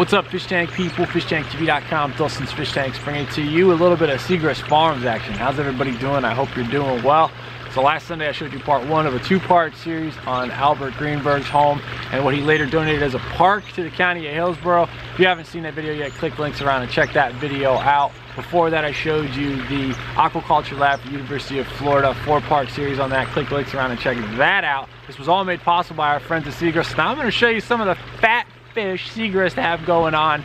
What's up, Fish Tank people? FishTankTV.com, Dustin's Fish Tanks, bringing to you a little bit of Segrest Farms action. How's everybody doing? I hope you're doing well. So last Sunday I showed you part one of a two-part series on Albert Greenberg's home and what he later donated as a park to the county of Hillsborough. If you haven't seen that video yet, click links around and check that video out. Before that I showed you the aquaculture lab at the University of Florida, four-part series on that. Click links around and check that out. This was all made possible by our friends at Segrest. Now I'm going to show you some of the fat fish Segrest have going on.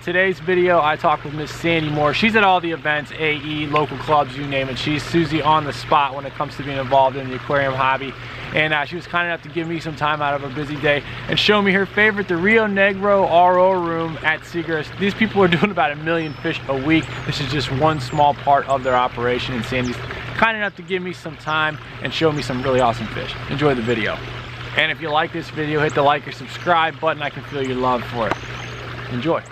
Today's video I talked with Miss Sandy Moore. She's at all the events, AE, local clubs, you name it. She's Susie on the spot when it comes to being involved in the aquarium hobby, and she was kind enough to give me some time out of a busy day and show me her favorite, the Rio Negro RO room at Segrest. These people are doing about 1 million fish a week. This is just one small part of their operation, and Sandy's kind enough to give me some time and show me some really awesome fish. Enjoy the video. And if you like this video, hit the like or subscribe button. I can feel your love for it. Enjoy.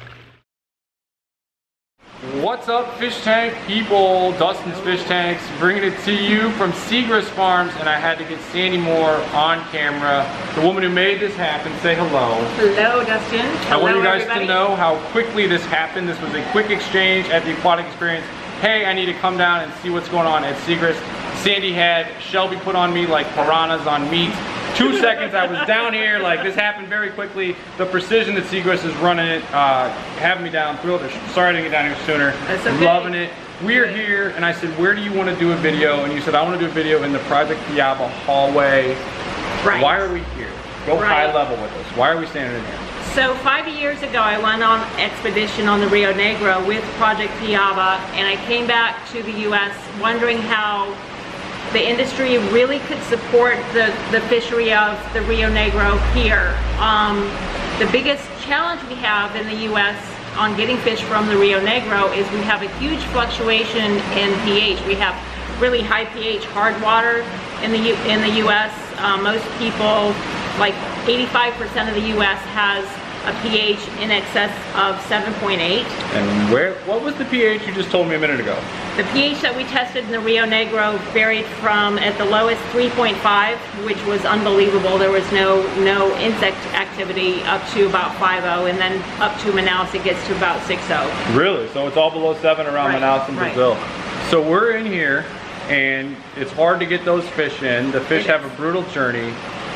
What's up, Fish Tank people? Dustin's Fish Tanks, bringing it to you from Segrest Farms, and I had to get Sandy Moore on camera, the woman who made this happen. Say hello. Hello, Dustin. Hello, I want you guys everybody to know how quickly this happened. This was a quick exchange at the Aquatic Experience. Hey, I need to come down and see what's going on at Segrest. Sandy had Shelby put on me like piranhas on meat. 2 seconds, I was down here. Like, this happened very quickly. The precision that Segrest is running it, having me down, thrilled. Sorry I didn't get down here sooner. That's okay. Loving it. We're here, and I said, where do you want to do a video? And you said, I want to do a video in the Project Piaba hallway. Right. Why are we here? Go high level with us. Why are we standing in here? So 5 years ago, I went on expedition on the Rio Negro with Project Piaba, and I came back to the U.S. wondering how the industry really could support the fishery of the Rio Negro here. The biggest challenge we have in the U.S. on getting fish from the Rio Negro is we have a huge fluctuation in pH. We have really high pH hard water in the U.S. Most people, like 85% of the U.S. has a pH in excess of 7.8. And what was the pH you just told me a minute ago? The pH that we tested in the Rio Negro varied from, at the lowest, 3.5, which was unbelievable. There was no insect activity, up to about 5.0, and then up to Manaus it gets to about 6.0. Really? So it's all below 7 around Manaus and Brazil. So we're in here, and it's hard to get those fish in. The fish have a brutal journey,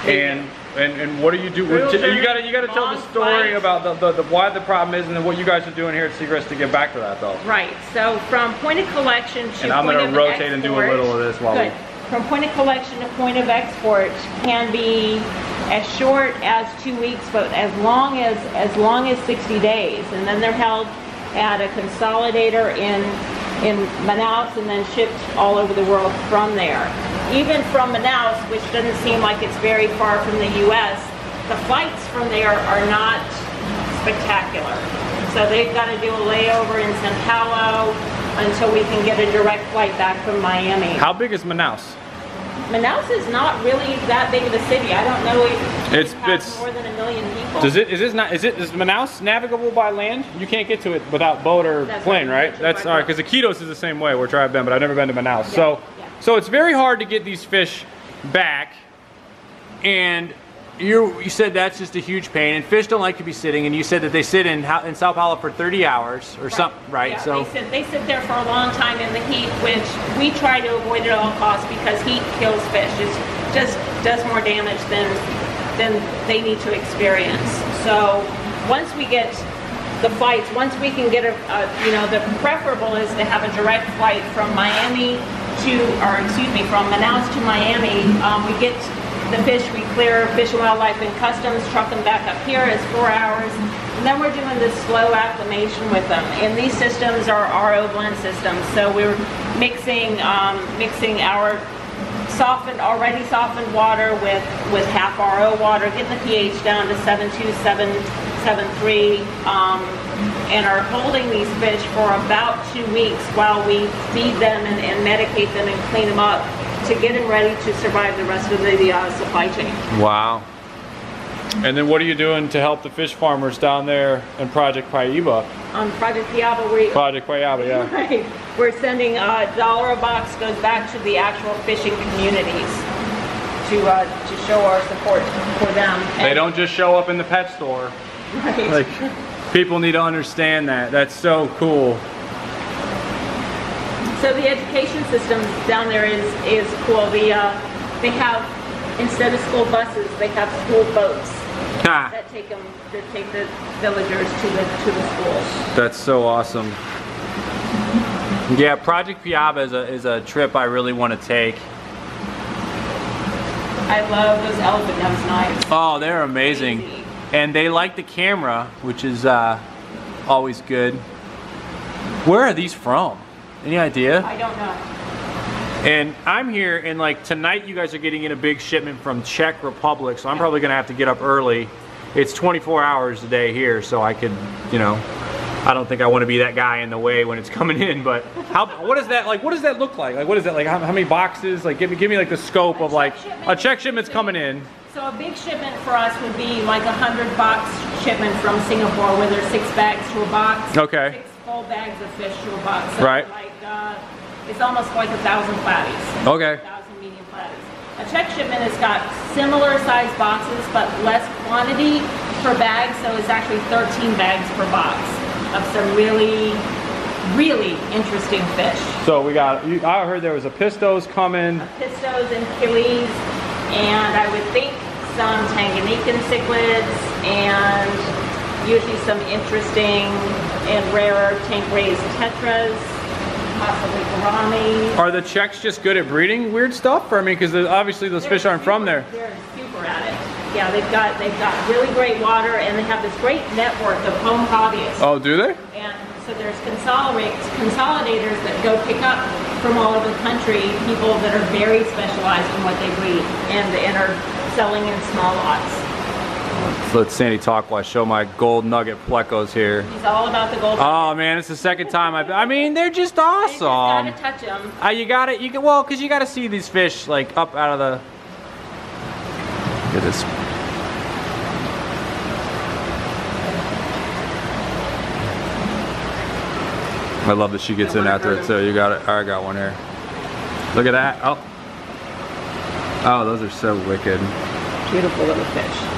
and what do you do? You gotta tell the story about the why the problem is, and then what you guys are doing here at Segrest to get back to that though. Right. So from point of collection to and I'm going to rotate export, and do a little of this while good. We. From point of collection to point of export can be as short as 2 weeks, but as long as 60 days, and then they're held at a consolidator in Manaus and then shipped all over the world from there. Even from Manaus, which doesn't seem like it's very far from the U.S., the flights from there are not spectacular. So they've got to do a layover in São Paulo until we can get a direct flight back from Miami. How big is Manaus? Manaus is not really that big of a city. I don't know if it's more than 1 million people. Is Manaus navigable by land? You can't get to it without boat or plane, right? That's all right, because Iquitos is the same way, which I've been, but I've never been to Manaus. Yeah. So it's very hard to get these fish back, and you said that's just a huge pain, and fish don't like to be sitting, and you said that they sit in Sao Paulo for 30 hours or something, right? Yeah, so they sit there for a long time in the heat, which we try to avoid at all costs because heat kills fish. It just does more damage than they need to experience. So once we get the flights, once we can get the preferable is to have a direct flight from Miami from Manaus to Miami. We get the fish, we clear Fish and Wildlife and Customs, truck them back up here, it's 4 hours, and then we're doing this slow acclimation with them. And these systems are RO blend systems, so we're mixing our already softened water with half RO water, get the pH down to 7.2, 7.3, and are holding these fish for about 2 weeks while we feed them and medicate them and clean them up to get them ready to survive the rest of the supply chain. Wow. And then what are you doing to help the fish farmers down there in Project Piaba? On Project Piaba, yeah. Right. We're sending $1 a box goes back to the actual fishing communities to show our support for them. They don't just show up in the pet store. Right. Like, people need to understand that. That's so cool. So the education system down there is cool. They have, instead of school buses, they have school boats that take them, that take the villagers to the schools. That's so awesome. Yeah, Project Piaba is a trip I really want to take. I love those elephant nose knives. Oh, they're amazing. Crazy. And they like the camera, which is always good. Where are these from? Any idea? I don't know. And I'm here, and like tonight you guys are getting in a big shipment from Czech Republic, so I'm probably gonna have to get up early. It's 24 hours a day here, so I could, you know, I don't think I want to be that guy in the way when it's coming in, but how, what is that like, what does that look like? Like what is that, like how many boxes, like give me like the scope of like a Czech shipment's coming in. So a big shipment for us would be like a 100-box shipment from Singapore, where there's 6 bags to a box. Okay. 6 full bags of fish to a box. So right. Like, it's almost like 1,000 platies. Okay. 1,000 medium platies. A Czech shipment has got similar sized boxes, but less quantity per bag, so it's actually 13 bags per box of some really, really interesting fish. So we got, I heard there was a pistos coming. Pistos and killies, and I would think some Tanganyikan cichlids, and usually some interesting and rarer tank-raised tetras. Are the Czechs just good at breeding weird stuff? I mean, because obviously those fish aren't from there. They're super at it. Yeah, they've got really great water, and they have this great network of home hobbyists. Oh, do they? And so there's consolidators that go pick up from all over the country people that are very specialized in what they breed and are selling in small lots. So let Sandy talk while I show my gold nugget plecos here. He's all about the gold nugget. Oh man, it's the second time I mean, they're just awesome. You just gotta touch them. You gotta, you can, well, cause you gotta see these fish like up out of the. Look at this. I love that she gets in after it. So you got it. I got one here. Look at that. Oh. Oh, those are so wicked. Beautiful little fish.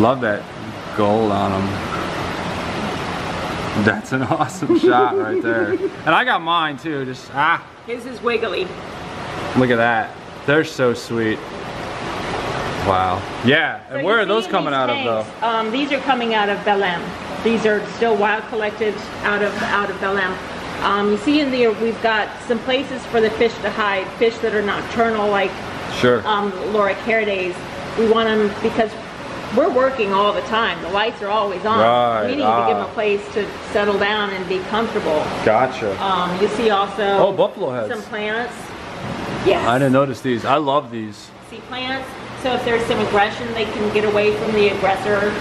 Love that gold on them. That's an awesome shot right there. And I got mine too, just ah. His is wiggly. Look at that. They're so sweet. Wow. Yeah, so and where are those coming out of though? These are coming out of Belém. These are still wild collected out of Belém. You see in there, we've got some places for the fish to hide, fish that are nocturnal like sure. Loric Herdes. We want them because we're working all the time. The lights are always on. Right, we need to give them a place to settle down and be comfortable. Gotcha. You see also buffalo heads. Some plants. Yes. I didn't notice these. I love these. See plants. So if there's some aggression, they can get away from the aggressor.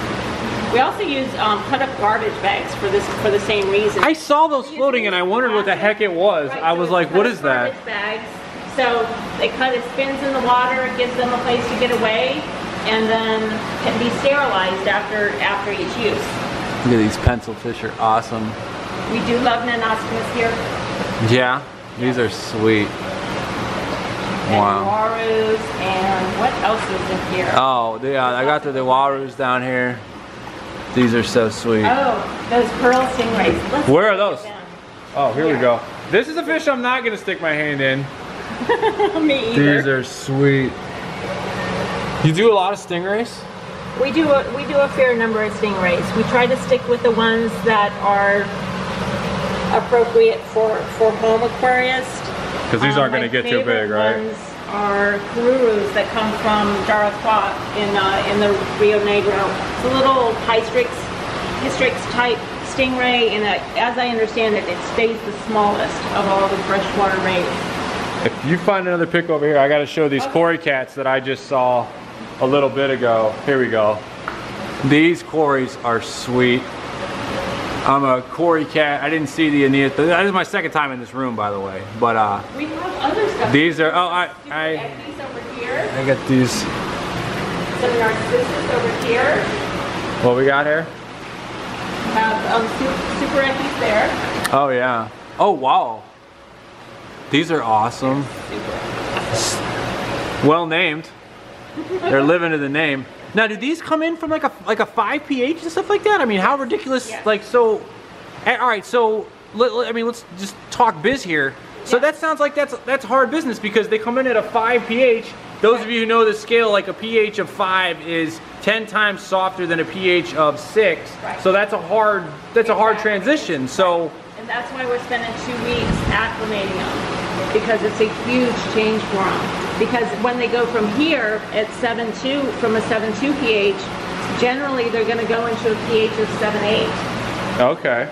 We also use cut up garbage bags for the same reason. I saw those floating and I wondered what the heck it was. Right, I was like, what is that? Garbage bags. So it spins in the water. It gives them a place to get away. And then can be sterilized after each use. Look at these pencil fish are awesome. We do love nanostomas here. Yeah, these are sweet. And wow. Warus, and what else is in here? Oh, yeah, I got the warus down here. These are so sweet. Oh, those pearl stingrays. Let's where are those? Oh, here we go. This is a fish I'm not gonna stick my hand in. Me either. These are sweet. You do a lot of stingrays? We do a fair number of stingrays. We try to stick with the ones that are appropriate for home aquarists. Because these aren't going to get too big, right? Ones are cururus that come from Jaraguá in the Rio Negro. It's a little hystrix type stingray, and as I understand it, it stays the smallest of all the freshwater rays. If you find another pick over here, I got to show these cory cats that I just saw a little bit ago. Here we go. These cories are sweet. I'm a cory cat. I didn't see the Aeneas. That is my second time in this room, by the way. But we have other stuff. These are I these over here. I got these. Some narcissus over here. What we got here? We have super eckies there. Oh yeah. Oh wow. These are awesome. Well named. They're living to the name. Now, do these come in from like a 5 pH and stuff like that? I mean, how ridiculous? Yeah. Like, so, all right, so I mean, let's just talk biz here. So that sounds like that's hard business, because they come in at a 5 pH. Those of you who know the scale, like a pH of 5 is 10 times softer than a pH of 6. Right. So that's a hard hard transition. So. And that's why we're spending 2 weeks acclimating them, because it's a huge change for them. Because when they go from here at 7.2, from a 7.2 pH, generally they're going to go into a pH of 7.8. Okay.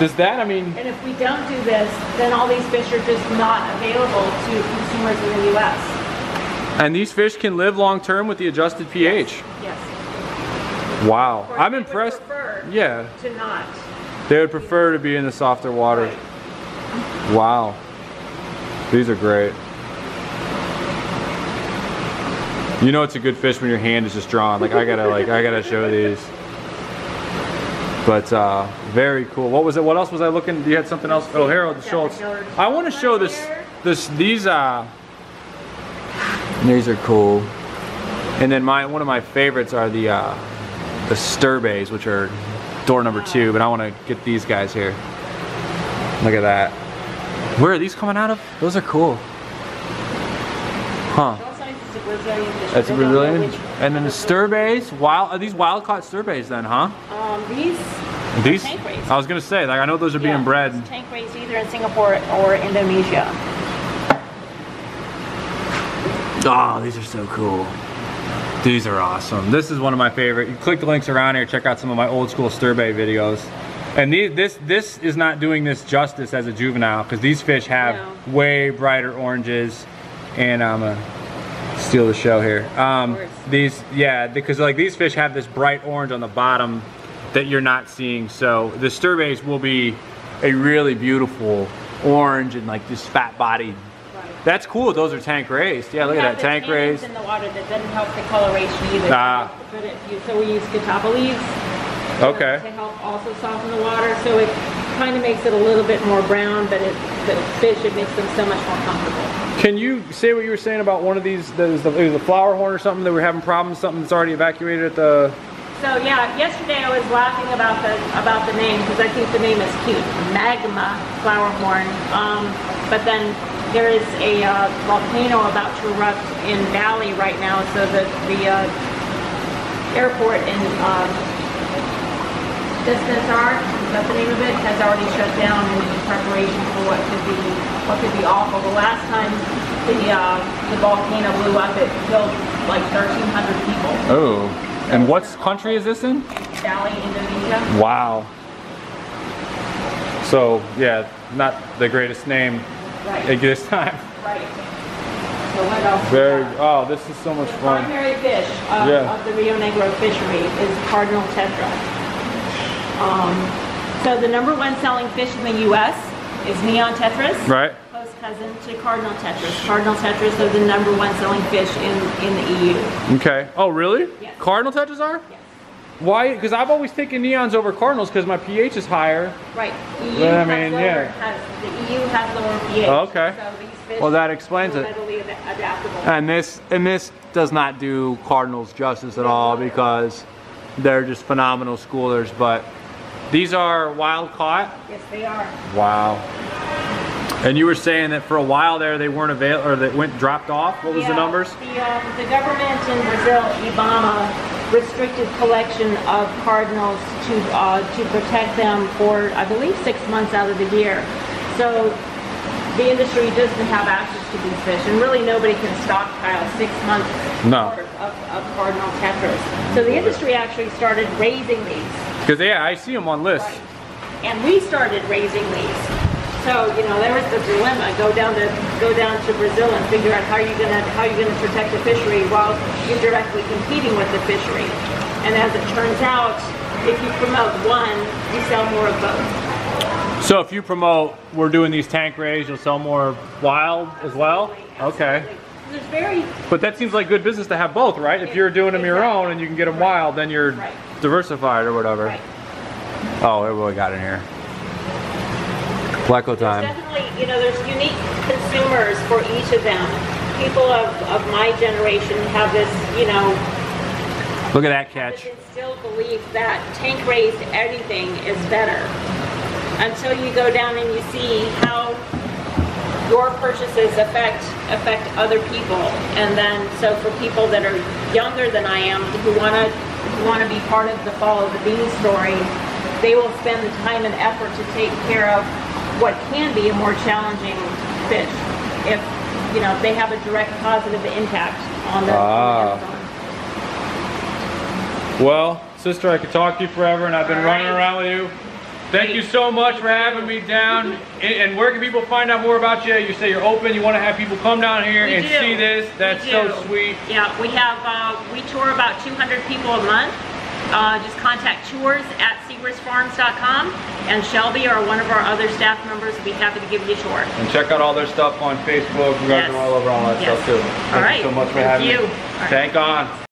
Does that, I mean... And if we don't do this, then all these fish are just not available to consumers in the U.S. And these fish can live long-term with the adjusted pH? Yes. Yes. Wow. Of course, I'm impressed. They would prefer to not. They would prefer to be in the softer water. Right. Wow. These are great. You know it's a good fish when your hand is just drawn. Like, I gotta show these. But very cool. What was it? What else was I looking? You had something else? Oh, Harold Schultz. I want to show this. These are cool. And then one of my favorites are the sturbays, which are door number 2. But I want to get these guys here. Look at that. Where are these coming out of? Those are cool. Huh? That's a Brazilian. And then the sturbays. Wild. Are these wild caught sturbays then? Huh? These tank raised. I was gonna say, like, I know those are being bred. Tank raised either in Singapore or Indonesia. Oh, these are so cool. These are awesome. This is one of my favorite. You click the links around here. Check out some of my old school sturbay videos. And this is not doing this justice as a juvenile, because these fish have way brighter oranges. And I'm steal the show here. Because like these fish have this bright orange on the bottom that you're not seeing. So the sturbays will be a really beautiful orange and like this fat bodied. Right. That's cool. Those are tank raised. Yeah, look at that tank raised. In the water that doesn't help the coloration either. So we use catawba leaves. Okay. To help also soften the water, so it kind of makes it a little bit more brown, but the fish makes them so much more comfortable. Can you say what you were saying about one of these? It was a flower horn or something that we're having problems. Something that's already evacuated at the. So yeah, yesterday I was laughing about the name, because I think the name is cute, magma flower horn. But then there is a volcano about to erupt in Bali right now, so the airport in Dustin's Fish Tanks. That's the name of it, has already shut down in preparation for what could be awful. The last time the volcano blew up, it killed like 1,300 people. Oh, and what country is this in? Bali, Indonesia. Wow. So yeah, not the greatest name at this time. Right. So what else? Oh, this is so much fun. The primary fish of the Rio Negro fishery is cardinal tetra. So the number one selling fish in the U.S. is neon tetras. Right. Close cousin to cardinal tetras. Cardinal tetras are the number one selling fish in the EU. Okay. Oh, really? Yes. Cardinal tetras are? Yes. Why? Because I've always taken neons over cardinals because my pH is higher. Right. The EU has lower pH. Oh, okay. So these fish that explains it. Adaptable. And this does not do cardinals justice at all, because they're just phenomenal schoolers, but. These are wild caught? Yes, they are. Wow. And you were saying that for a while there they weren't available, or that dropped off? What was the numbers? The government in Brazil, IBAMA, restricted collection of cardinals to protect them for, I believe, 6 months out of the year. So the industry doesn't have access to these fish, and really nobody can stockpile 6 months of cardinal tetras. So the industry actually started raising these. Because, yeah, I see them on lists. Right. And we started raising these. So, you know, there was the dilemma. Go down to Brazil and figure out how you're gonna protect the fishery while you're directly competing with the fishery. And as it turns out, if you promote one, you sell more of both. So if you promote, we're doing these tank raised, you'll sell more wild as well? Absolutely. Okay. But that seems like good business to have both, right? If you're doing them your own and you can get them wild, then you're diversified or whatever. Right. Oh, everybody got in here. Blacko time. There's definitely, you know, there's unique consumers for each of them. People of my generation have this, you know, Look at that catch. But still believe that tank raised everything is better until you go down and you see how your purchases affect other people. And then, so for people that are younger than I am, who want to be part of the Follow the Bee story, they will spend the time and effort to take care of what can be a more challenging fish if, you know, they have a direct positive impact on their own. Well, sister, I could talk to you forever, and I've been running around with you. Thank you so much for having me down. And where can people find out more about you? You say you're open, you want to have people come down here and see this. That's so sweet. Yeah, we have, we tour about 200 people a month. Just contact tours@segrestfarms.com, and Shelby or one of our other staff members will be happy to give you a tour. And check out all their stuff on Facebook. You guys are all over all that stuff too. Thank you so much for having me. Thank God.